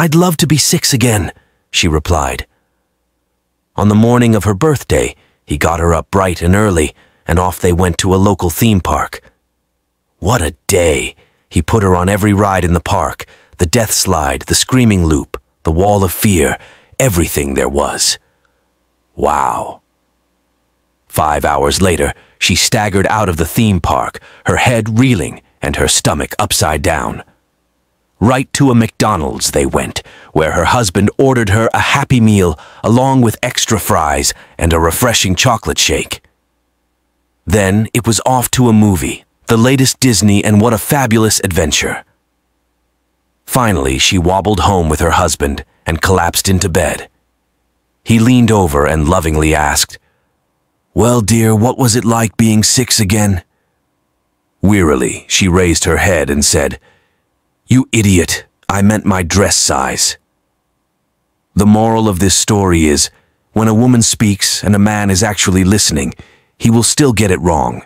I'd love to be 6 again, she replied. On the morning of her birthday, he got her up bright and early, and off they went to a local theme park. What a day! He put her on every ride in the park, the death slide, the screaming loop, the wall of fear, everything there was. Wow. 5 hours later, she staggered out of the theme park, her head reeling and her stomach upside down. Right to a McDonald's they went, where her husband ordered her a Happy Meal along with extra fries and a refreshing chocolate shake. Then it was off to a movie, the latest Disney, and what a fabulous adventure. Finally, she wobbled home with her husband and collapsed into bed. He leaned over and lovingly asked, "Well, dear, what was it like being 6 again?" Wearily, she raised her head and said, "You idiot, I meant my dress size." The moral of this story is, when a woman speaks and a man is actually listening, he will still get it wrong.